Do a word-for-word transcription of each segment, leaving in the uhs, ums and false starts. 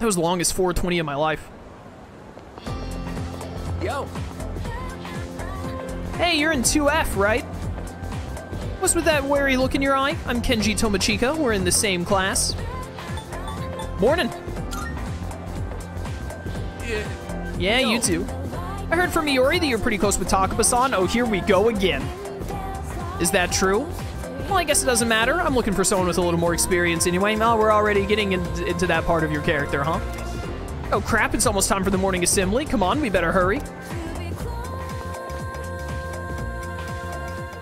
That was the longest four twenty of my life. Yo. Hey, you're in two F, right? What's with that wary look in your eye? I'm Kenji Tomachika. We're in the same class. Morning. Yeah, yeah you too. I heard from Iori that you're pretty close with Takabasan. Oh, here we go again. Is that true? Well, I guess it doesn't matter. I'm looking for someone with a little more experience anyway. Now we're already getting in into that part of your character, huh? Oh, crap. It's almost time for the morning assembly. Come on, we better hurry.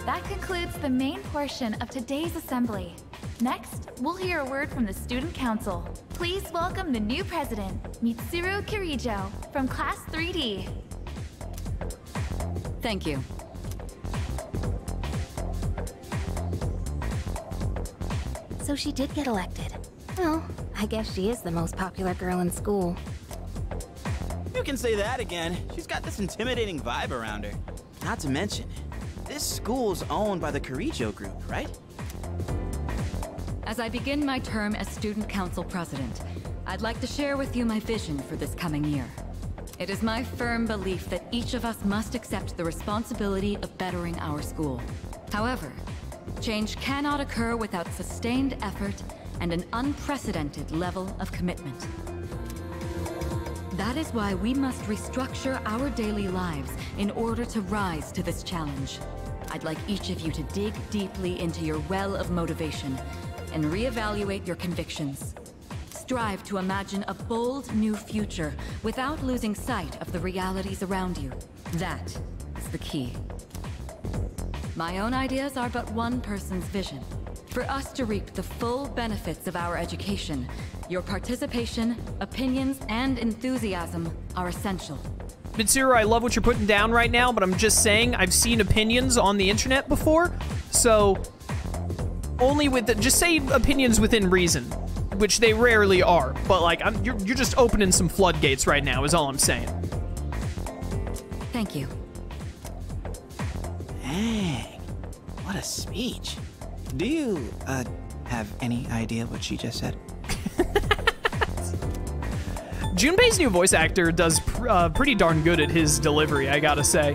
That concludes the main portion of today's assembly. Next, we'll hear a word from the Student Council. Please welcome the new president, Mitsuru Kirijo, from Class three D. Thank you. So she did get elected. Well, I guess she is the most popular girl in school. You can say that again. She's got this intimidating vibe around her. Not to mention, this school's owned by the Kirijo Group, right? As I begin my term as Student Council President, I'd like to share with you my vision for this coming year. It is my firm belief that each of us must accept the responsibility of bettering our school. However, change cannot occur without sustained effort and an unprecedented level of commitment. That is why we must restructure our daily lives in order to rise to this challenge. I'd like each of you to dig deeply into your well of motivation and reevaluate your convictions. Strive to imagine a bold new future without losing sight of the realities around you. That is the key. My own ideas are but one person's vision. For us to reap the full benefits of our education, your participation, opinions, and enthusiasm are essential. Mitsuru, I love what you're putting down right now, but I'm just saying I've seen opinions on the internet before, so only with the, just say opinions within reason. Which they rarely are, but like, I'm, you're, you're just opening some floodgates right now, is all I'm saying. Thank you. Dang, what a speech. Do you, uh, have any idea what she just said? Junpei's new voice actor does pr uh, pretty darn good at his delivery, I gotta say.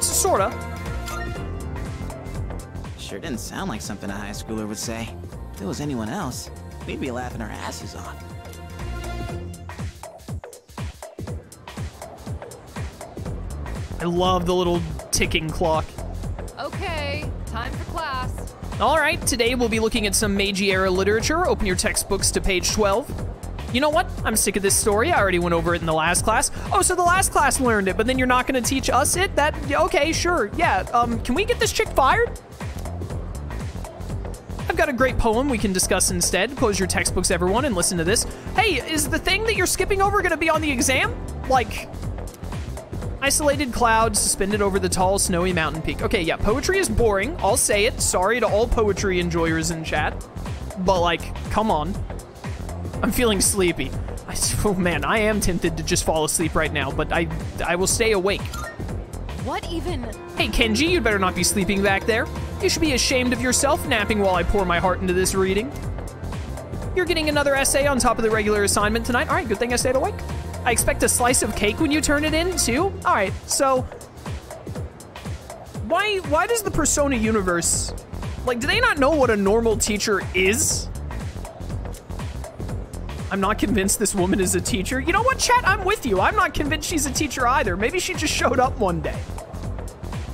Sorta. Sure didn't sound like something a high schooler would say. If it was anyone else, we'd be laughing our asses off. I love the little ticking clock. Okay, time for class. All right, today we'll be looking at some Meiji era literature. Open your textbooks to page twelve. You know what? I'm sick of this story. I already went over it in the last class. Oh, so the last class learned it, but then you're not going to teach us it? That, okay, sure, yeah. Um, can we get this chick fired? I've got a great poem we can discuss instead. Close your textbooks, everyone, and listen to this. Hey, is the thing that you're skipping over gonna be on the exam? Like, isolated clouds suspended over the tall, snowy mountain peak. Okay, yeah, poetry is boring. I'll say it. Sorry to all poetry enjoyers in chat. But, like, come on. I'm feeling sleepy. I, oh, man, I am tempted to just fall asleep right now, but I, I will stay awake. What even? Hey, Kenji, you'd better not be sleeping back there. You should be ashamed of yourself napping while I pour my heart into this reading. You're getting another essay on top of the regular assignment tonight. All right, good thing I stayed awake. I expect a slice of cake when you turn it in, too. All right, so why why does the Persona universe, like, do they not know what a normal teacher is? I'm not convinced this woman is a teacher. You know what, chat? I'm with you. I'm not convinced she's a teacher either. Maybe she just showed up one day.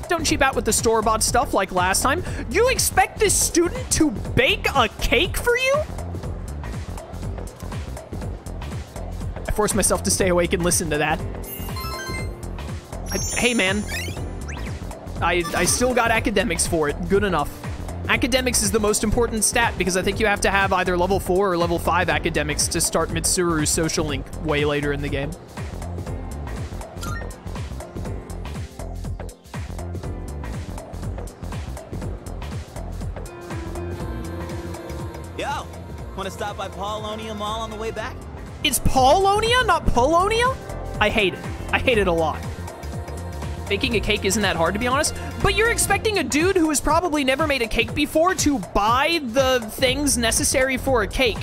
Don't cheap out with the store-bought stuff like last time. You expect this student to bake a cake for you? I forced myself to stay awake and listen to that. I, hey, man. I, I still got academics for it. Good enough. Academics is the most important stat because I think you have to have either level four or level five academics to start Mitsuru's social link way later in the game. Yo, want to stop by Paulownia Mall on the way back? It's Paulownia, not Polonia? I hate it. I hate it a lot. Baking a cake isn't that hard, to be honest. But you're expecting a dude who has probably never made a cake before to buy the things necessary for a cake.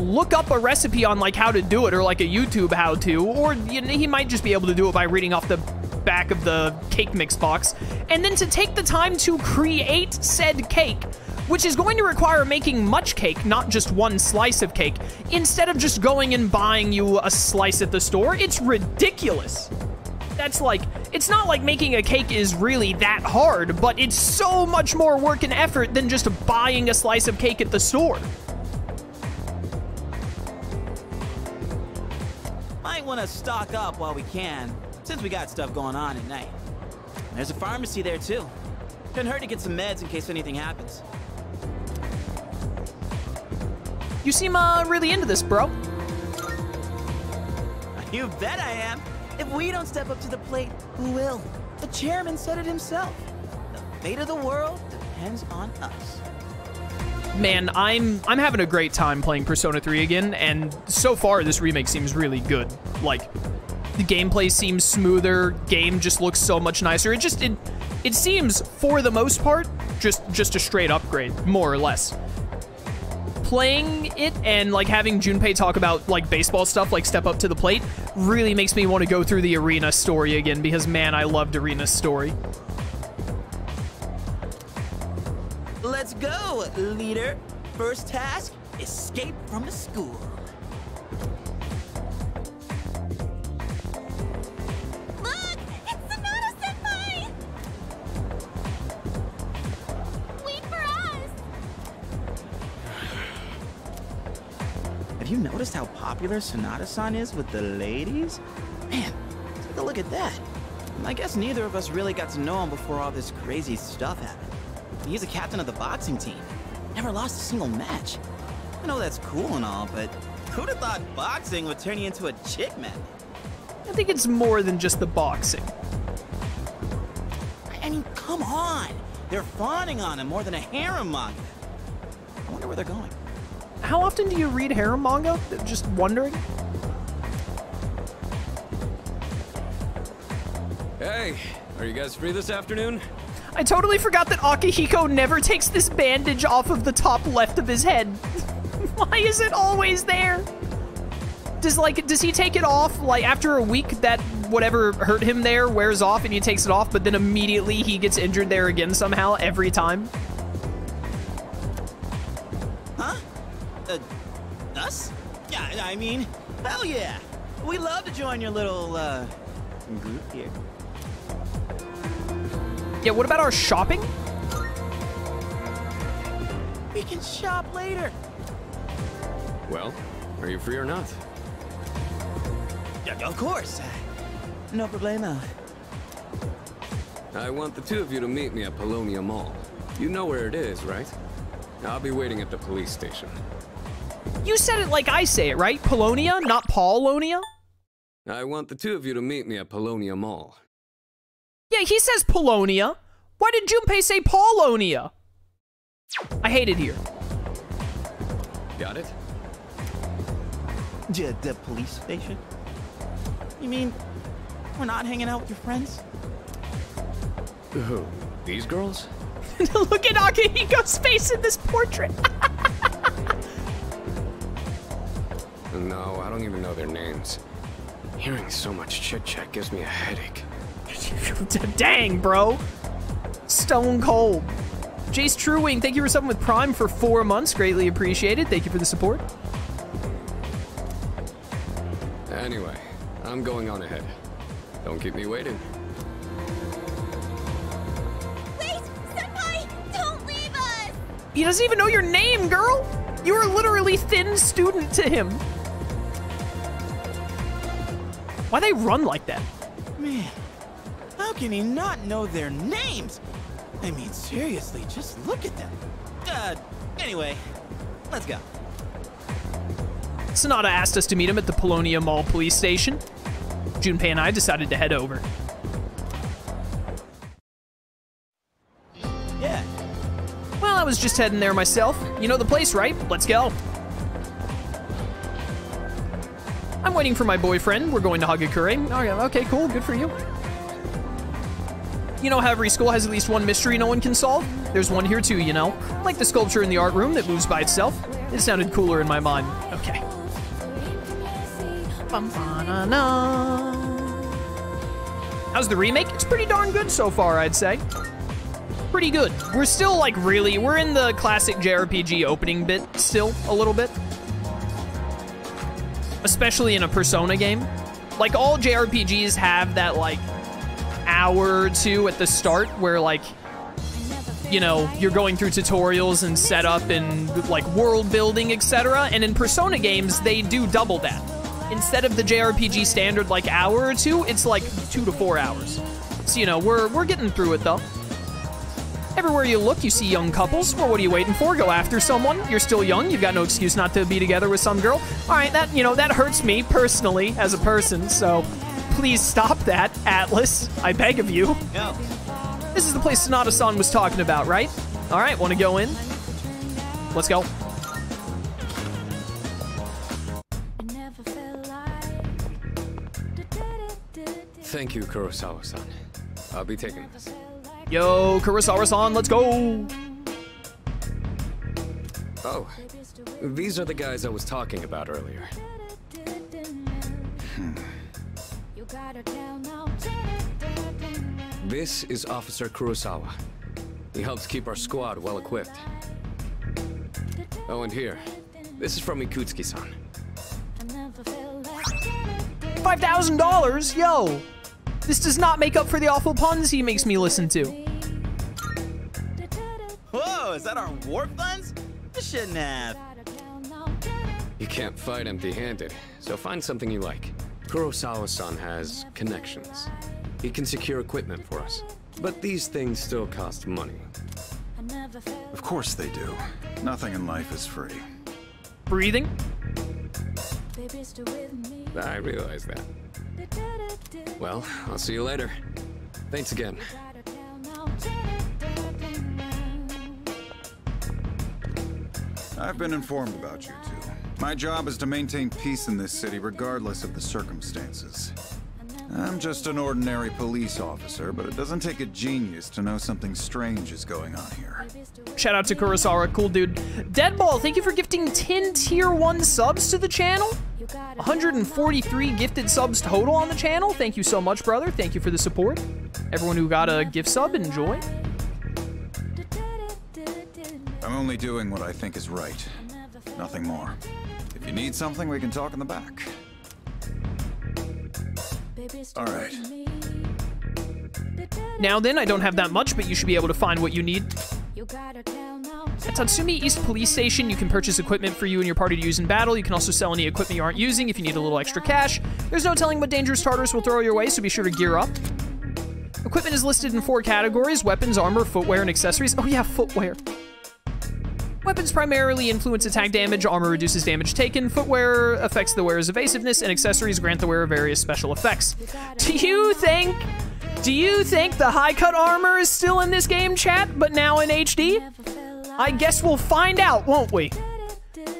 look up a recipe on like how to do it, or like a YouTube how-to, or you know, he might just be able to do it by reading off the back of the cake mix box, and then to take the time to create said cake, which is going to require making much cake, not just one slice of cake, instead of just going and buying you a slice at the store. It's ridiculous. That's like, it's not like making a cake is really that hard, but it's so much more work and effort than just buying a slice of cake at the store. Might want to stock up while we can, since we got stuff going on at night. There's a pharmacy there too. Couldn't hurt to get some meds in case anything happens. You seem uh, really into this, bro. You bet I am. If we don't step up to the plate, who will? The chairman said it himself. The fate of the world depends on us. Man, I'm I'm having a great time playing Persona three again, and so far this remake seems really good. Like, the gameplay seems smoother, game just looks so much nicer. It just it it seems, for the most part, just just a straight upgrade, more or less. Playing it and like having Junpei talk about like baseball stuff, like step up to the plate, really makes me want to go through the Arena story again, because man, I loved Arena's story. Let's go, leader. First task, escape from the school. Look, it's Sonata-senpai! Wait for us! Have you noticed how popular Sonata-san is with the ladies? Man, take a look at that. I guess neither of us really got to know him before all this crazy stuff happened. He's the captain of the boxing team. Never lost a single match. I know that's cool and all, but who'd have thought boxing would turn you into a chick man? I think it's more than just the boxing. I mean, come on! They're fawning on him more than a harem manga. I wonder where they're going. How often do you read harem manga? Just wondering. Hey, are you guys free this afternoon? I totally forgot that Akihiko never takes this bandage off of the top left of his head. Why is it always there? Does like, does he take it off, like after a week that whatever hurt him there wears off and he takes it off, but then immediately he gets injured there again somehow every time? Huh? Uh, us? Yeah, I mean, hell yeah. We love to join your little, uh, group here. Yeah, what about our shopping? We can shop later. Well, are you free or not? Yeah, of course. No problemo. I want the two of you to meet me at Paulownia Mall. You know where it is, right? I'll be waiting at the police station. You said it like I say it, right? Paulownia, not Paulownia? I want the two of you to meet me at Paulownia Mall. Yeah, he says Paulownia. Why did Junpei say Paulownia? I hate it here. Got it? The, the police station? You mean we're not hanging out with your friends? Who? These girls? Look at Akihiko's face in this portrait. No, I don't even know their names. Hearing so much chit-chat gives me a headache. Dang, bro. Stone cold. Jace Truewing, thank you for subbing with Prime for four months. Greatly appreciated. Thank you for the support. Anyway, I'm going on ahead. Don't keep me waiting. Wait, senpai! Don't leave us! He doesn't even know your name, girl! You are literally thin student to him. Why they run like that? Man. How can he not know their names? I mean, seriously, just look at them. Uh, anyway, let's go. Sonata asked us to meet him at the Paulownia Mall police station. Junpei and I decided to head over. Yeah. Well, I was just heading there myself. You know the place, right? Let's go. I'm waiting for my boyfriend. We're going to Hagakure. Okay, cool. Good for you. You know how every school has at least one mystery no one can solve? There's one here too, you know. Like the sculpture in the art room that moves by itself. This sounded cooler in my mind. Okay. How's the remake? It's pretty darn good so far, I'd say. Pretty good. We're still, like, really... We're in the classic J R P G opening bit still, a little bit. Especially in a Persona game. Like, all J R P Gs have that, like, hour or two at the start where, like... you know, you're going through tutorials and setup and, like, world building, et cetera. And in Persona games, they do double that. Instead of the J R P G standard, like, hour or two, it's, like, two to four hours. So, you know, we're, we're getting through it, though. Everywhere you look, you see young couples. Well, what are you waiting for? Go after someone. You're still young. You've got no excuse not to be together with some girl. All right, that, you know, that hurts me personally as a person, so please stop that, Atlas. I beg of you. No. This is the place Sonata-san was talking about, right? All right, want to go in? Let's go. Thank you, Kurosawa-san. I'll be taking this. Yo, Kurosawa-san, let's go! Oh, these are the guys I was talking about earlier. Hmm. This is Officer Kurosawa. He helps keep our squad well equipped. Oh, and here. This is from Ikutsuki-san. five thousand dollars? Yo! This does not make up for the awful puns he makes me listen to. Whoa, is that our war funds? This shouldn't have. You can't fight empty-handed, so find something you like. Kurosawa-san has connections. He can secure equipment for us, but these things still cost money. Of course they do. Nothing in life is free. Breathing? I realize that. Well, I'll see you later. Thanks again. I've been informed about you two. My job is to maintain peace in this city regardless of the circumstances. I'm just an ordinary police officer, but it doesn't take a genius to know something strange is going on here. Shout out to Kurosawa, cool dude. Deadball, thank you for gifting ten tier one subs to the channel. one hundred forty-three gifted subs total on the channel. Thank you so much, brother. Thank you for the support. Everyone who got a gift sub, enjoy. I'm only doing what I think is right. Nothing more. If you need something, we can talk in the back. All right. Now then, I don't have that much, but you should be able to find what you need. At Tatsumi East Police Station, you can purchase equipment for you and your party to use in battle. You can also sell any equipment you aren't using if you need a little extra cash. There's no telling what dangerous Tartarus will throw your way, so be sure to gear up. Equipment is listed in four categories: weapons, armor, footwear, and accessories. Oh yeah, footwear. Weapons primarily influence attack damage, armor reduces damage taken, footwear affects the wearer's evasiveness, and accessories grant the wearer various special effects. Do you think, do you think the high-cut armor is still in this game, chat, but now in H D? I guess we'll find out, won't we?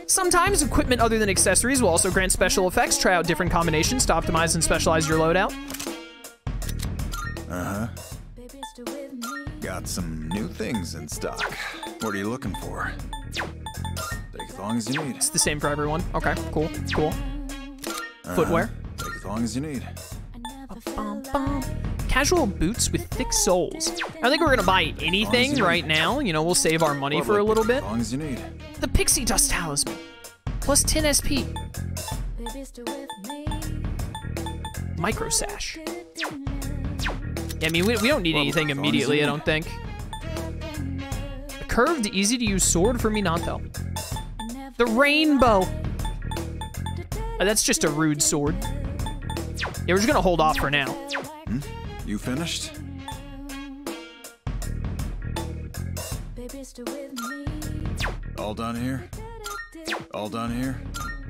Sometimes equipment other than accessories will also grant special effects. Try out different combinations to optimize and specialize your loadout. Uh-huh. Got some new things in stock. What are you looking for? Take as long as you need. It's the same for everyone. Okay, cool, cool. Uh, Footwear. Take as long as you need. Ba-bum-bum. Casual boots with thick soles. I think we're gonna buy anything right now. You know, we'll save our money for a little bit. As long as you need. The Pixie Dust Talisman. Plus ten S P. Micro Sash. I mean, we, we don't need anything immediately, I don't think. A curved, easy-to-use sword for Minato. The rainbow! Oh, that's just a rude sword. Yeah, we're just gonna hold off for now. Hmm? You finished? All done here? All done here?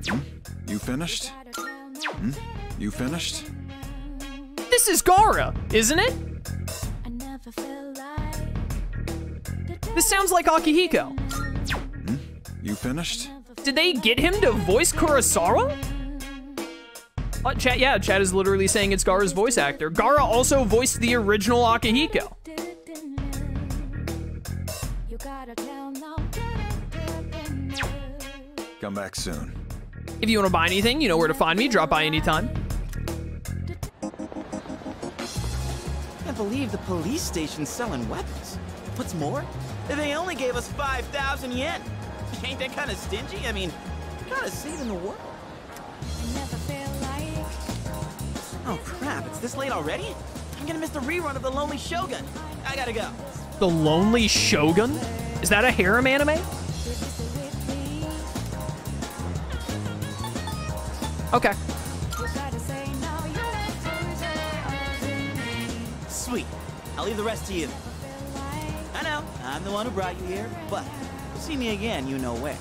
Hmm? You finished? Hmm? You finished? This is Gaara, isn't it? This sounds like Akihiko. Hmm? You finished? Did they get him to voice Kurosawa? Uh, chat, yeah, chat is literally saying it's Gaara's voice actor. Gaara also voiced the original Akihiko. Come back soon. If you want to buy anything, you know where to find me. Drop by anytime. I can't believe the police station's selling weapons. What's more, they only gave us five thousand yen. Ain't that kind of stingy? I mean, you're kind of saving the world. Oh crap, it's this late already? I'm gonna miss the rerun of The Lonely Shogun. I gotta go. The Lonely Shogun? Is that a harem anime? Okay. Sweet. I'll leave the rest to you. I know, I'm the one who brought you here, but you'll see me again, you know where.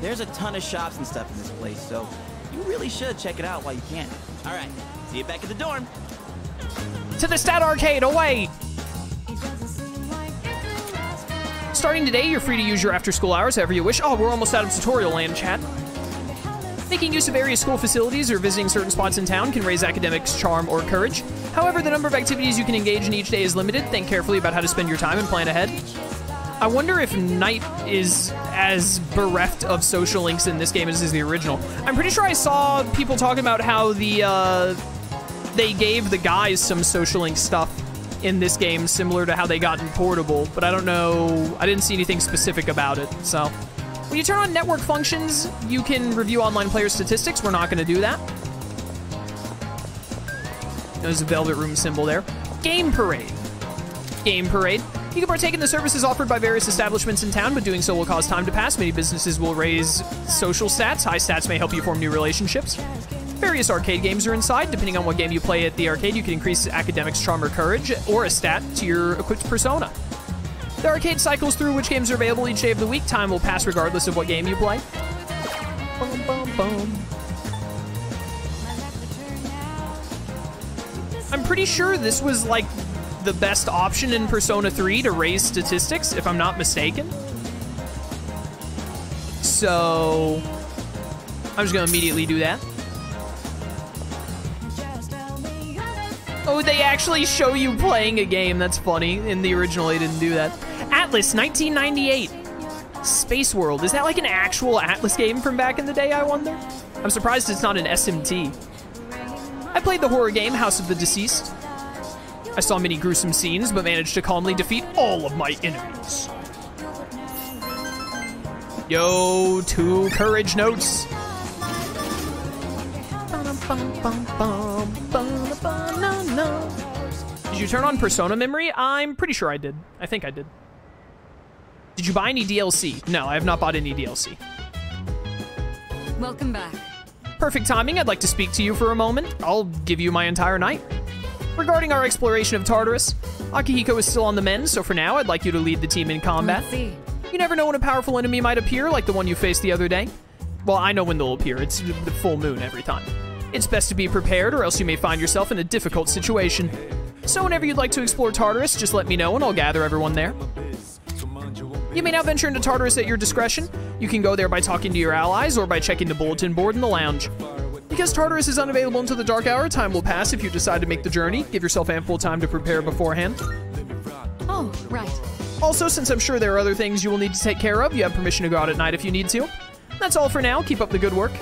There's a ton of shops and stuff in this place, so you really should check it out while you can. All right, see you back at the dorm. To the stat arcade, away! Starting today, you're free to use your after-school hours however you wish. Oh, we're almost out of tutorial land, chat. Making use of various school facilities or visiting certain spots in town can raise academics' charm or courage. However, the number of activities you can engage in each day is limited. Think carefully about how to spend your time and plan ahead. I wonder if Knight is as bereft of social links in this game as is the original. I'm pretty sure I saw people talking about how the uh, they gave the guys some social link stuff in this game, similar to how they got in Portable, but I don't know, I didn't see anything specific about it, so. When you turn on network functions, you can review online player statistics. We're not going to do that. There's a Velvet Room symbol there. Game Parade. Game Parade. You can partake in the services offered by various establishments in town, but doing so will cause time to pass. Many businesses will raise social stats. High stats may help you form new relationships. Various arcade games are inside. Depending on what game you play at the arcade, you can increase academics, charm, or courage, or a stat to your equipped persona. The arcade cycles through which games are available each day of the week. Time will pass regardless of what game you play. Bum, bum, bum. I'm pretty sure this was like the best option in Persona three to raise statistics, if I'm not mistaken. So I'm just gonna immediately do that. Oh, they actually show you playing a game. That's funny. In the original, they didn't do that. Atlas, nineteen ninety-eight. Space World. Is that like an actual Atlas game from back in the day, I wonder? I'm surprised it's not an S M T. I played the horror game, House of the Deceased. I saw many gruesome scenes, but managed to calmly defeat all of my enemies. Yo, two courage notes. Did you turn on Persona Memory? I'm pretty sure I did. I think I did. Did you buy any D L C? No, I have not bought any D L C. Welcome back. Perfect timing. I'd like to speak to you for a moment. I'll give you my entire night. Regarding our exploration of Tartarus, Akihiko is still on the mend, so for now, I'd like you to lead the team in combat. You never know when a powerful enemy might appear, like the one you faced the other day. Well, I know when they'll appear. It's the full moon every time. It's best to be prepared, or else you may find yourself in a difficult situation. So whenever you'd like to explore Tartarus, just let me know and I'll gather everyone there. You may now venture into Tartarus at your discretion. You can go there by talking to your allies or by checking the bulletin board in the lounge. Because Tartarus is unavailable until the dark hour, time will pass if you decide to make the journey. Give yourself ample time to prepare beforehand. Oh, right. Also, since I'm sure there are other things you will need to take care of, you have permission to go out at night if you need to. That's all for now. Keep up the good work.